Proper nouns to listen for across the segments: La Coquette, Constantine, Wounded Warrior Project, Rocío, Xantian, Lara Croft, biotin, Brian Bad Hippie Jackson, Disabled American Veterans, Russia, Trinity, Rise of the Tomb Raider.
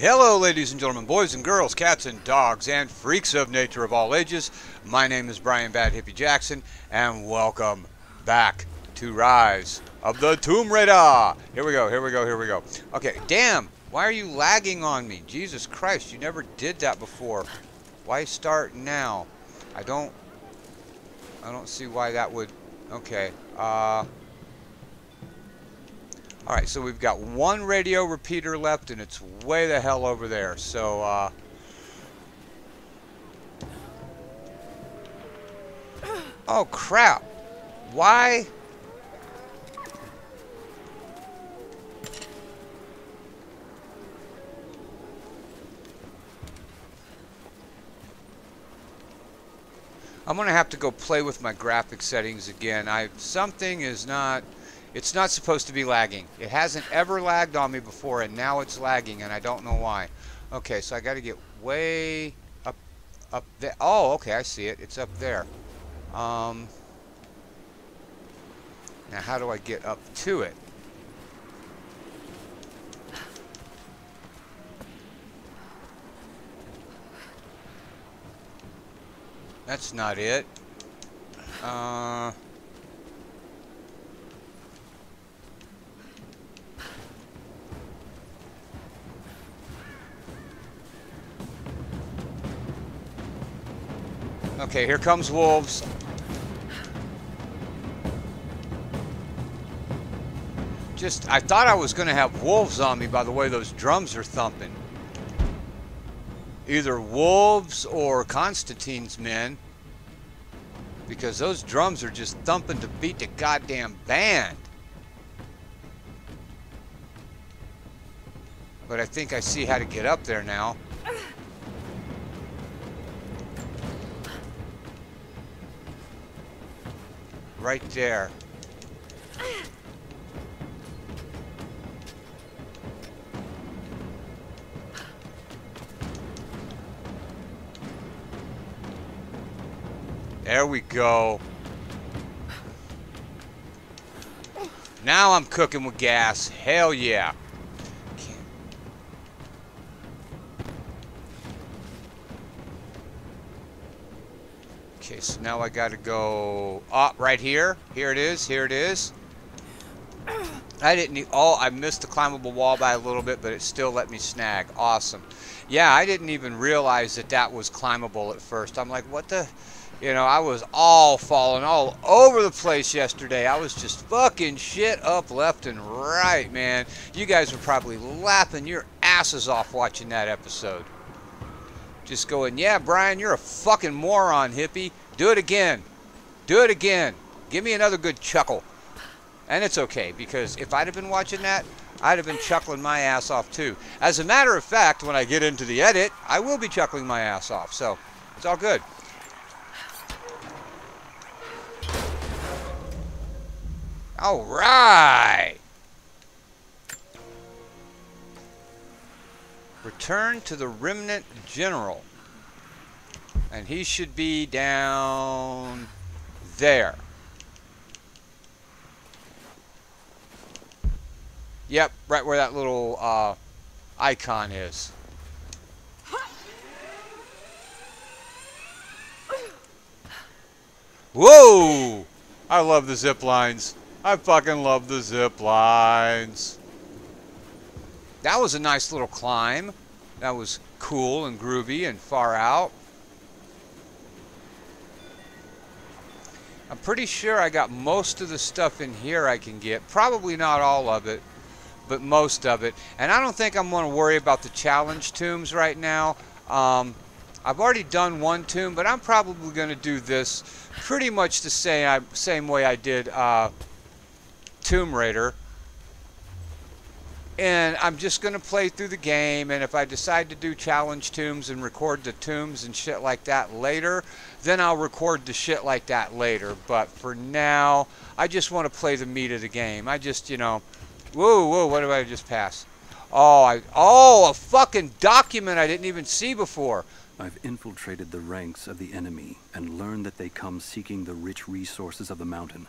Hello ladies and gentlemen, boys and girls, cats and dogs, and freaks of nature of all ages. My name is Brian Bad Hippie Jackson, and welcome back to Rise of the Tomb Raider. Here we go, here we go, here we go. Okay, damn, why are you lagging on me? Jesus Christ, you never did that before. Why start now? I don't see why that would... Okay, Alright, so we've got one radio repeater left, and it's way the hell over there, so, Oh, crap! Why? I'm gonna have to go play with my graphic settings again. Something is not... It's not supposed to be lagging. It hasn't ever lagged on me before, and now it's lagging, and I don't know why. Okay, so I got to get way up there. Oh, okay, I see it. It's up there. Now, how do I get up to it? That's not it. Okay, here comes wolves. I thought I was going to have wolves on me by the way those drums are thumping. Either wolves or Constantine's men. Because those drums are just thumping to beat the goddamn band. But I think I see how to get up there now. Right there. There we go. Now I'm cooking with gas. Hell yeah. Okay, so now I gotta go up right here. Here it is. Here it is. I didn't need... Oh, I missed the climbable wall by a little bit, but it still let me snag. Awesome. Yeah, I didn't even realize that that was climbable at first. I'm like, what the... You know, I was all falling all over the place yesterday. I was just fucking shit up left and right, man. You guys were probably laughing your asses off watching that episode. Just going, yeah, Brian, you're a fucking moron, hippie. Do it again. Do it again. Give me another good chuckle. And it's okay, because if I'd have been watching that, I'd have been chuckling my ass off, too. As a matter of fact, when I get into the edit, I will be chuckling my ass off. So, it's all good. All right. Return to the remnant general. And he should be down there. Yep, right where that little icon is. Whoa! I love the zip lines. I fucking love the zip lines. That was a nice little climb. That was cool and groovy and far out. I'm pretty sure I got most of the stuff in here I can get. Probably not all of it, but most of it. And I don't think I'm going to worry about the challenge tombs right now. I've already done one tomb, but I'm probably going to do this pretty much the same way I did Tomb Raider. And I'm just going to play through the game, and if I decide to do challenge tombs and record the tombs and shit like that later, then I'll record the shit like that later. But for now, I just want to play the meat of the game. I just, you know... Whoa, what did I just pass? Oh, a fucking document I didn't even see before. I've infiltrated the ranks of the enemy and learned that they come seeking the rich resources of the mountain.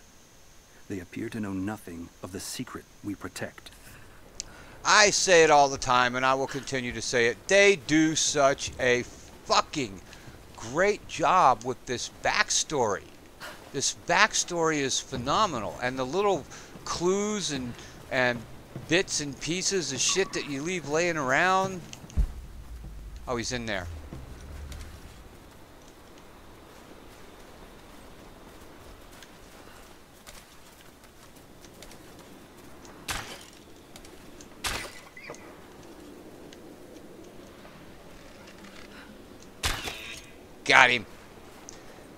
They appear to know nothing of the secret we protect. I say it all the time, and I will continue to say it. They do such a fucking great job with this backstory. This backstory is phenomenal, and the little clues and bits and pieces of shit that you leave laying around. Oh, he's in there. Got him.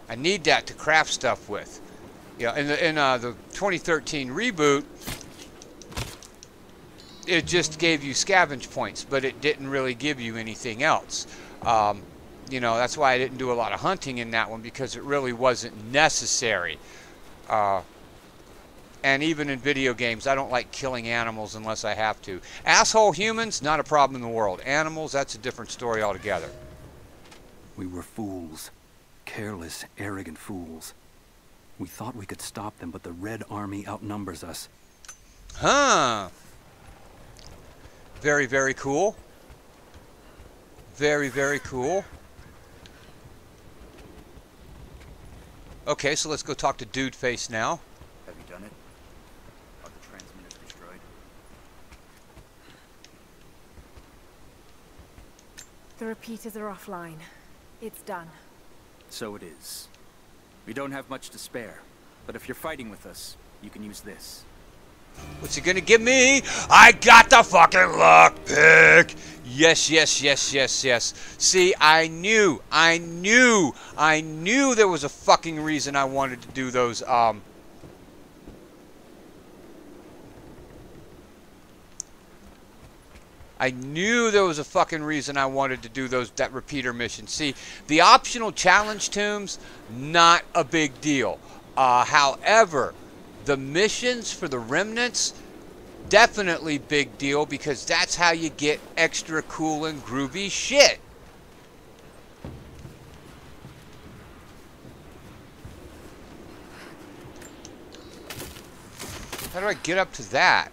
I need that to craft stuff with. You know, in the 2013 reboot, it just gave you scavenge points, but it didn't really give you anything else. You know, that's why I didn't do a lot of hunting in that one, because it really wasn't necessary. And even in video games, I don't like killing animals unless I have to. Asshole humans, not a problem in the world. Animals, that's a different story altogether. We were fools. Careless, arrogant fools. We thought we could stop them, but the Red Army outnumbers us. Huh. Very, very cool. Very, very cool. Okay, so let's go talk to Dude Face now. Have you done it? Are the transmitters destroyed? The repeaters are offline. It's done. So it is. We don't have much to spare, but if you're fighting with us, you can use this. What's he gonna give me? I got the fucking lockpick! Yes, yes, yes, yes, yes. See, I knew there was a fucking reason I wanted to do those, I knew there was a fucking reason I wanted to do that repeater mission. See, the optional challenge tombs, not a big deal. However, the missions for the remnants, definitely big deal, because that's how you get extra cool and groovy shit. How do I get up to that?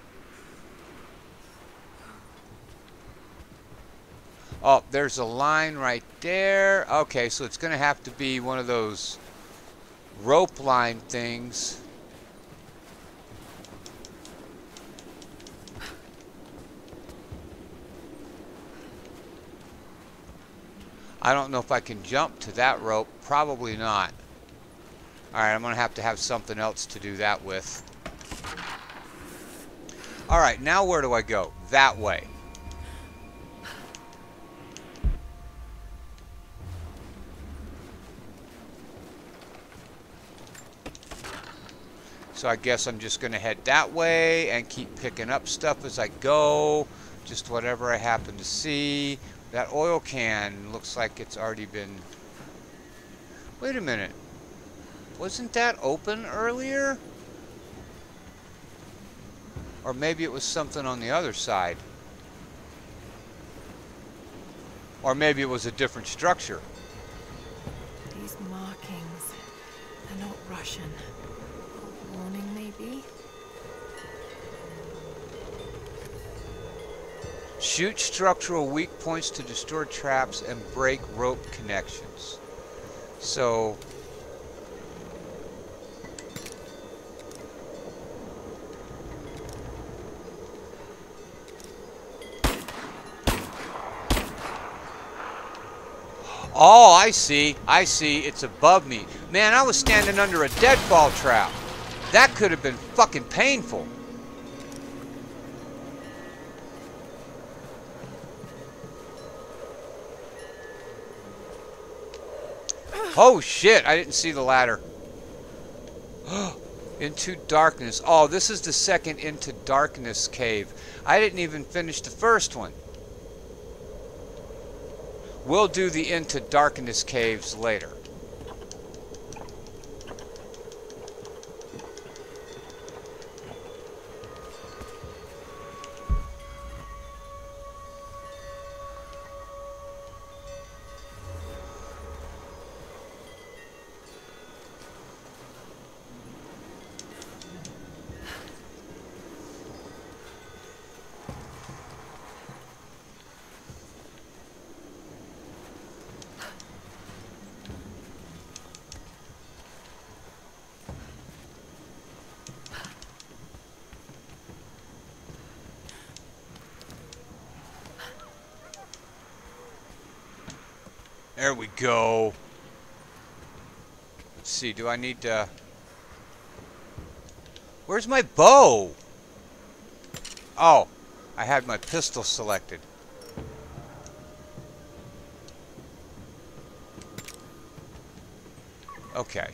Oh, there's a line right there. Okay, so it's going to have to be one of those rope line things. I don't know if I can jump to that rope. Probably not. Alright, I'm going to have something else to do that with. Alright, now where do I go? That way. So I guess I'm just going to head that way and keep picking up stuff as I go. Just whatever I happen to see. That oil can looks like it's already been... Wait a minute. Wasn't that open earlier? Or maybe it was something on the other side. Or maybe it was a different structure. These markings, they're not Russian. Shoot structural weak points to destroy traps and break rope connections. So oh, I see, it's above me. Man, I was standing under a deadfall trap. That could have been fucking painful. Oh shit, I didn't see the ladder. Into Darkness. Oh, this is the second Into Darkness cave. I didn't even finish the first one. We'll do the Into Darkness caves later. There we go. Let's see, do I need to... Where's my bow? Oh, I had my pistol selected. Okay.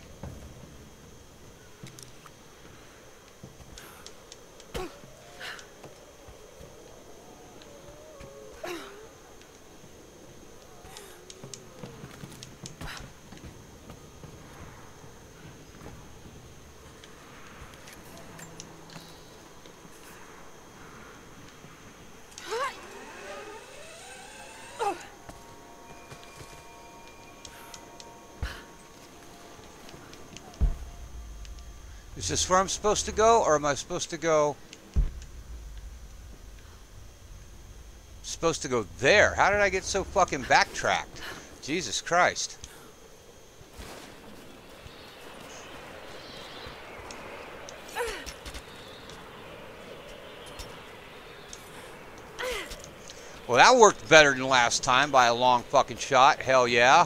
Is this where I'm supposed to go, or am I supposed to go? Supposed to go there? How did I get so fucking backtracked? Jesus Christ. Well, that worked better than last time by a long fucking shot. Hell yeah.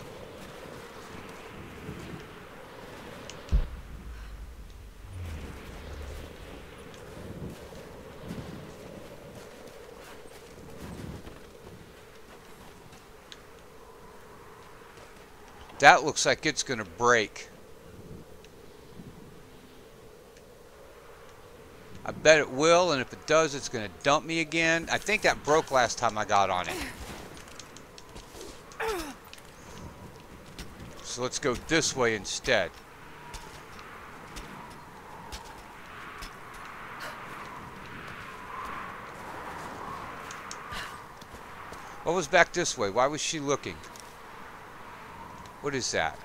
That looks like it's going to break. I bet it will, and if it does, it's going to dump me again. I think that broke last time I got on it. So let's go this way instead. What was back this way? Why was she looking? What is that?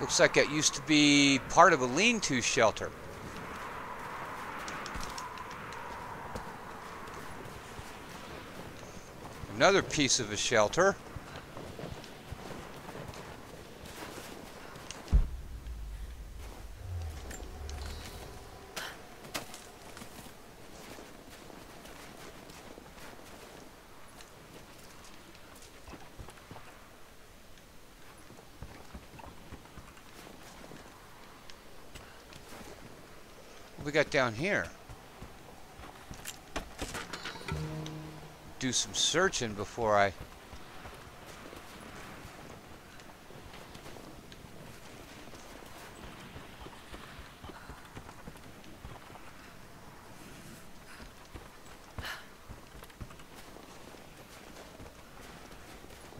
Looks like that used to be part of a lean-to shelter. Another piece of a shelter. We got down here. Do some searching before I...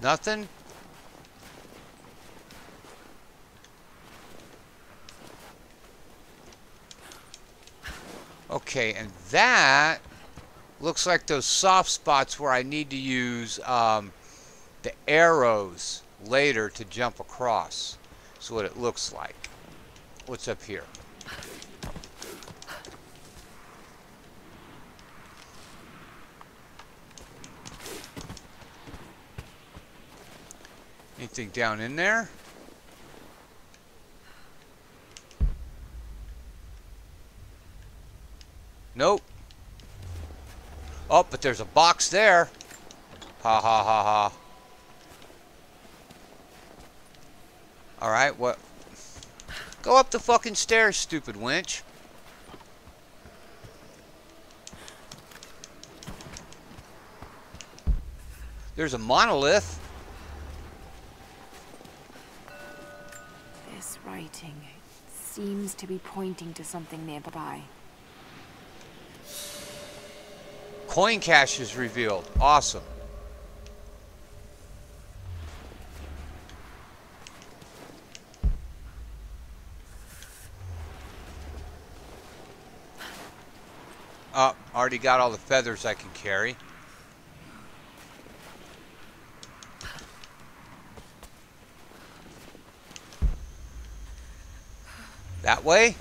Nothing? Okay, and that looks like those soft spots where I need to use the arrows later to jump across. That's what it looks like. What's up here? Anything down in there? Nope. Oh, but there's a box there. Ha ha ha ha. All right, what? Go up the fucking stairs, stupid wench. There's a monolith. This writing seems to be pointing to something nearby. Coin cache is revealed. Awesome. Already got all the feathers I can carry. That way?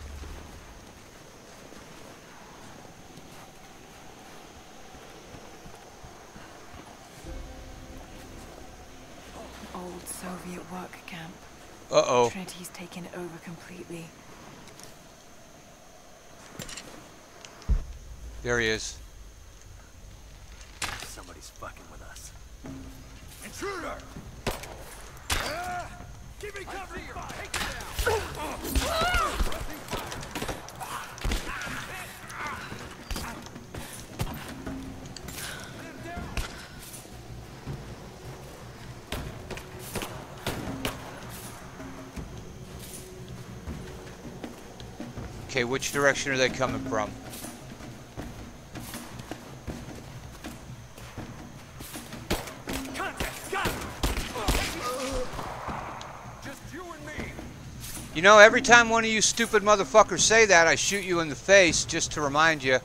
Soviet work camp. Uh-oh. Trinity's taken over completely. There he is. Somebody's fucking with us. Intruder! Give me cover here! Take him down! Okay, which direction are they coming from? You know, every time one of you stupid motherfuckers say that, I shoot you in the face just to remind you.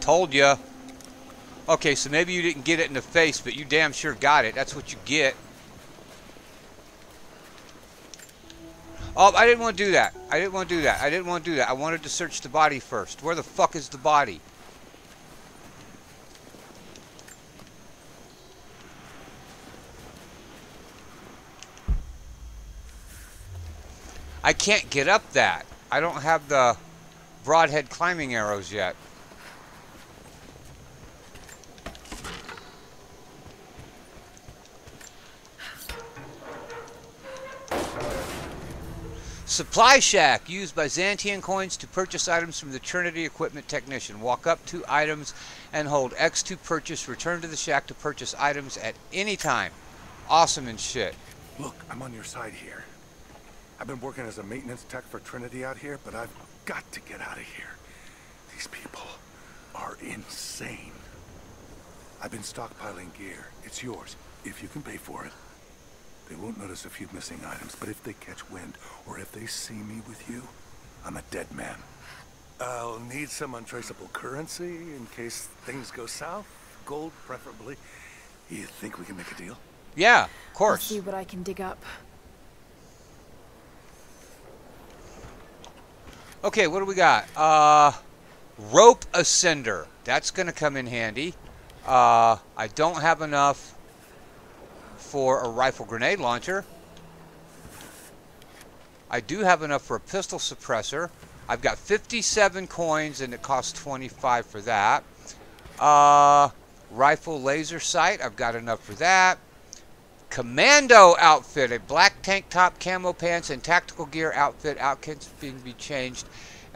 Told ya. Okay, so maybe you didn't get it in the face, but you damn sure got it. That's what you get. Oh, I didn't want to do that. I wanted to search the body first. Where the fuck is the body? I can't get up that. I don't have the broadhead climbing arrows yet. Supply shack used by Xantian coins to purchase items from the Trinity equipment technician. Walk up to items and hold X to purchase. Return to the shack to purchase items at any time. Awesome and shit. Look, I'm on your side here. I've been working as a maintenance tech for Trinity out here, but I've got to get out of here. These people are insane. I've been stockpiling gear. It's yours, if you can pay for it. They won't notice a few missing items, but if they catch wind, or if they see me with you, I'm a dead man. I'll need some untraceable currency in case things go south. Gold, preferably. You think we can make a deal? Yeah, of course. I'll see what I can dig up. Okay, what do we got? Rope ascender. That's going to come in handy. I don't have enough for a rifle grenade launcher. I do have enough for a pistol suppressor. I've got 57 coins, and it costs 25 for that. Rifle laser sight. I've got enough for that. Commando outfit, a black tank top, camo pants, and tactical gear outfit. Outfits being be changed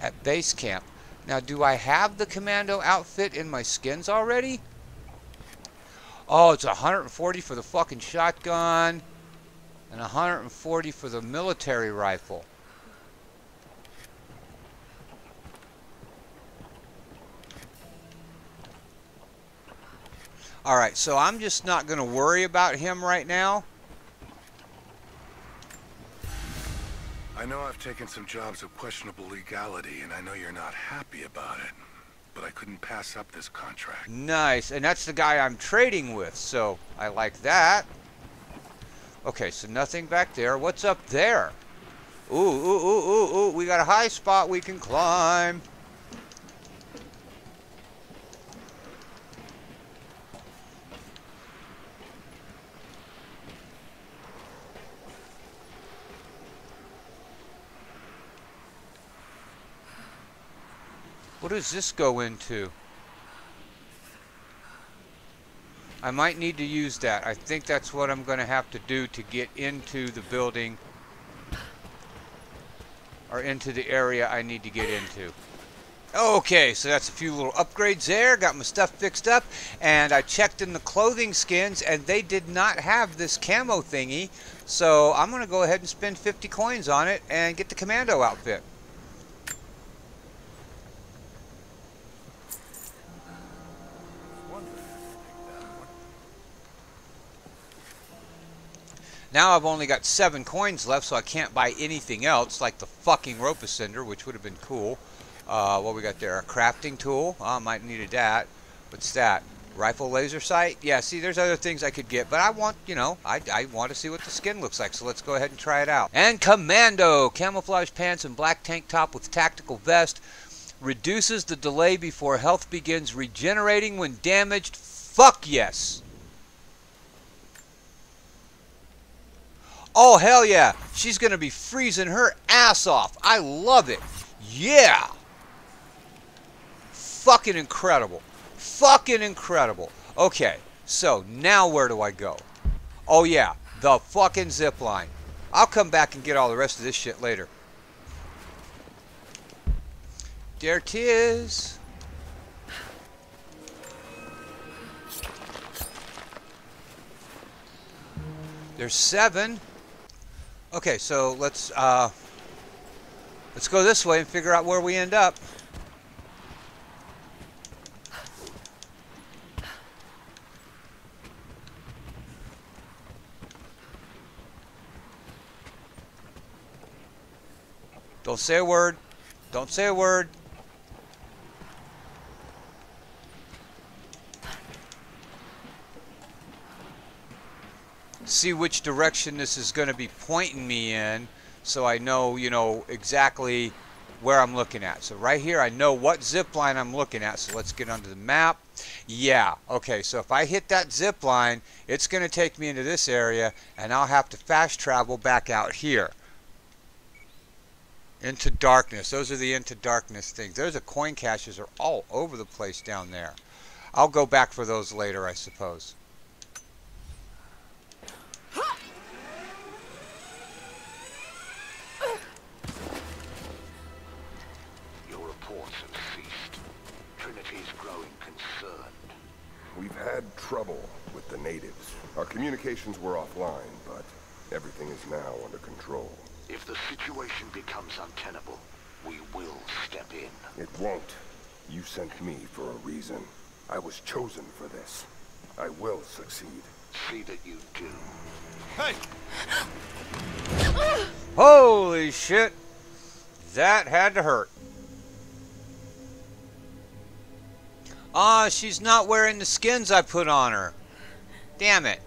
at base camp. Now, do I have the commando outfit in my skins already? Oh, it's 140 for the fucking shotgun and 140 for the military rifle. All right, so I'm just not going to worry about him right now. I know I've taken some jobs of questionable legality, and I know you're not happy about it, but I couldn't pass up this contract. Nice, and that's the guy I'm trading with, so I like that. Okay, so nothing back there. What's up there? Ooh, ooh, ooh, ooh, ooh. We got a high spot we can climb. What does this go into? I might need to use that. I think that's what I'm going to have to do to get into the building or into the area I need to get into. Okay, so that's a few little upgrades there. Got my stuff fixed up, and I checked in the clothing skins, and they did not have this camo thingy, so I'm going to go ahead and spend 50 coins on it and get the commando outfit. Now I've only got 7 coins left, so I can't buy anything else, like the fucking rope ascender, which would have been cool. What we got there? A crafting tool. I might have needed that. What's that? Rifle laser sight? Yeah, see, there's other things I could get, but I want, you know, I want to see what the skin looks like, so let's go ahead and try it out. And commando! Camouflage pants and black tank top with tactical vest. Reduces the delay before health begins regenerating when damaged. Fuck yes! Oh, hell yeah. She's going to be freezing her ass off. I love it. Yeah. Fucking incredible. Fucking incredible. Okay, so now where do I go? Oh, yeah. The fucking zip line. I'll come back and get all the rest of this shit later. There it is. There's 7. Okay, so let's go this way and figure out where we end up. Don't say a word. Don't say a word. See which direction this is going to be pointing me in, so I know, you know, exactly where I'm looking at. So right here, I know what zip line I'm looking at. So let's get onto the map. Yeah, okay, so if I hit that zip line, it's going to take me into this area, and I'll have to fast travel back out here. Into darkness. Those are the into darkness things. Those are coin caches are all over the place down there. I'll go back for those later, I suppose. Trouble with the natives. Our communications were offline, but everything is now under control. If the situation becomes untenable, we will step in. It won't. You sent me for a reason. I was chosen for this. I will succeed. See that you do. Hey! Holy shit! That had to hurt. Ah, she's not wearing the skins I put on her. Damn it.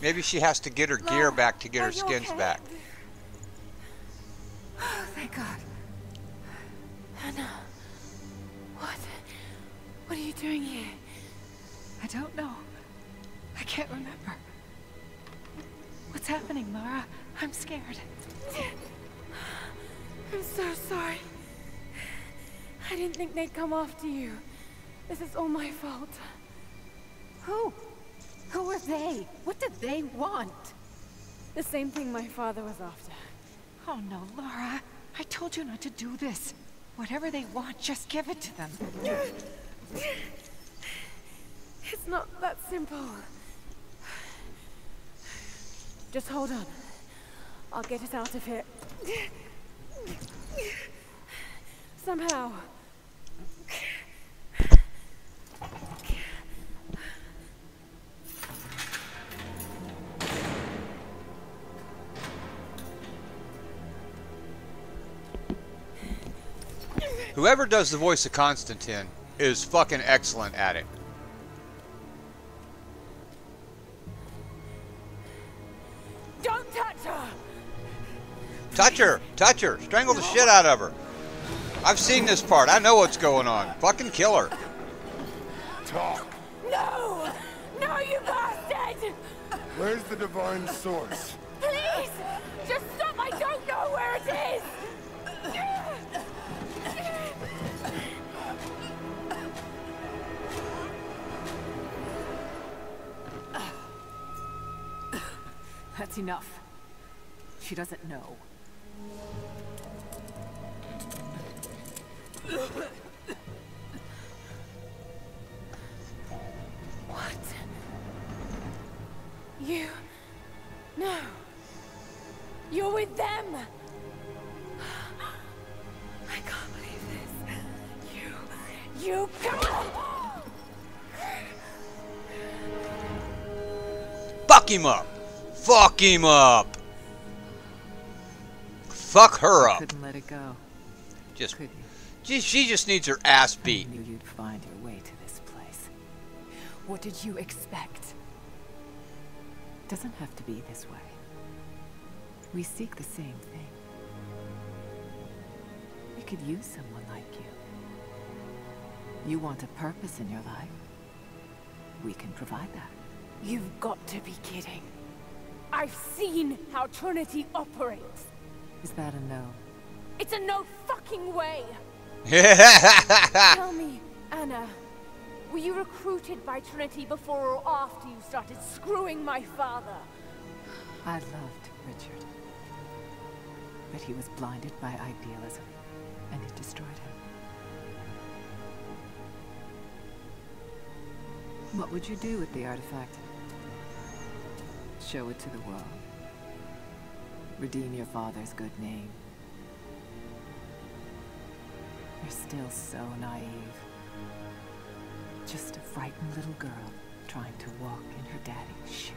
Maybe she has to get her gear back to get her skins back. Oh, thank God. Anna. What? What are you doing here? I don't know. I can't remember. What's happening, Lara? I'm scared. I'm so sorry. I didn't think they'd come after you. This is all my fault. Who? Who are they? What did they want? The same thing my father was after. Oh no, Lara. I told you not to do this. Whatever they want, just give it to them. It's not that simple. Just hold on. I'll get us out of here. Somehow. Whoever does the voice of Constantine is fucking excellent at it. Don't touch her! Touch her! Touch her! Strangle the shit out of her! I've seen this part. I know what's going on. Fucking kill her. Talk. No! No, you bastard! Where's the divine source? Please! Just stop! I don't know where it is! That's enough. She doesn't know. What? You... No. You're with them! I can't believe this. You can't! Fuck him up! Fuck him up! Fuck her up. Couldn't let it go. Just... Couldn't. She just needs her ass beat. I knew you'd find your way to this place. What did you expect? Doesn't have to be this way. We seek the same thing. We could use someone like you. You want a purpose in your life. We can provide that. You've got to be kidding. I've seen how Trinity operates. Is that a no? It's a no fucking way! Tell me, Anna, were you recruited by Trinity before or after you started screwing my father? I loved Richard. But he was blinded by idealism, and it destroyed him. What would you do with the artifact? Show it to the world. Redeem your father's good name. You're still so naive. Just a frightened little girl trying to walk in her daddy's shoes.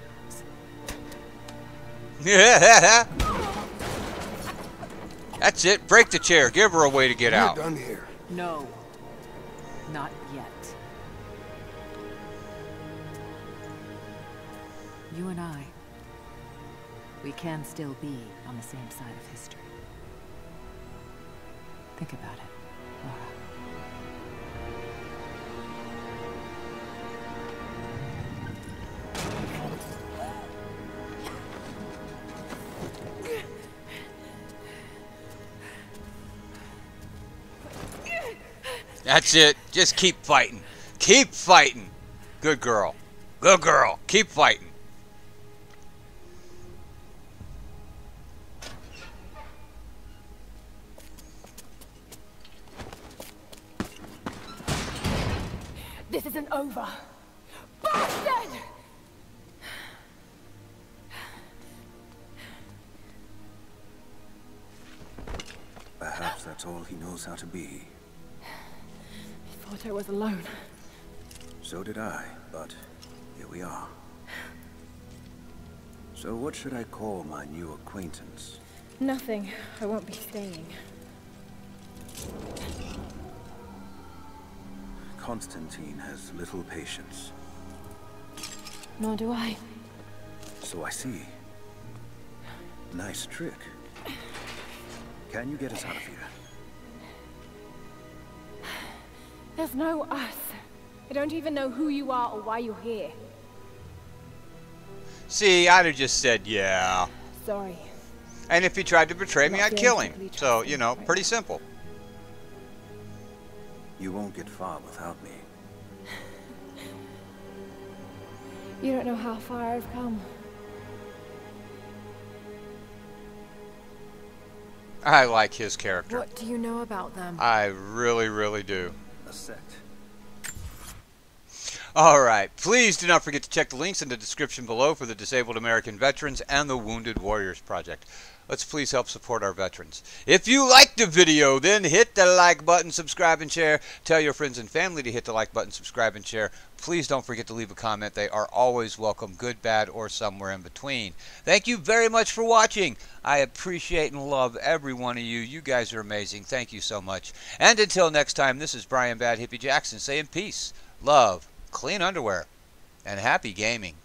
That's it. Break the chair. Give her a way to get out. You're done here. No. Not yet. You and I, we can still be on the same side of history. Think about it. That's it. Just keep fighting. Keep fighting. Good girl. Good girl. Keep fighting. This isn't over. Bastard! Perhaps that's all he knows how to be. I thought I was alone. So did I, but here we are. So what should I call my new acquaintance? Nothing. I won't be staying. Constantine has little patience. Nor do I. So I see. Nice trick. Can you get us out of here? There's no us. I don't even know who you are or why you're here. See, I'd have just said yeah. Sorry. And if he tried to betray me, I'd kill him. So, you know, pretty simple. You won't get far without me. You don't know how far I've come. I like his character. What do you know about them? I really, really do. A sect. Alright, please do not forget to check the links in the description below for the Disabled American Veterans and the Wounded Warriors Project. Let's please help support our veterans. If you liked the video, then hit the like button, subscribe, and share. Tell your friends and family to hit the like button, subscribe, and share. Please don't forget to leave a comment. They are always welcome, good, bad, or somewhere in between. Thank you very much for watching. I appreciate and love every one of you. You guys are amazing. Thank you so much. And until next time, this is Brian Bad Hippie Jackson saying peace, love, clean underwear, and happy gaming.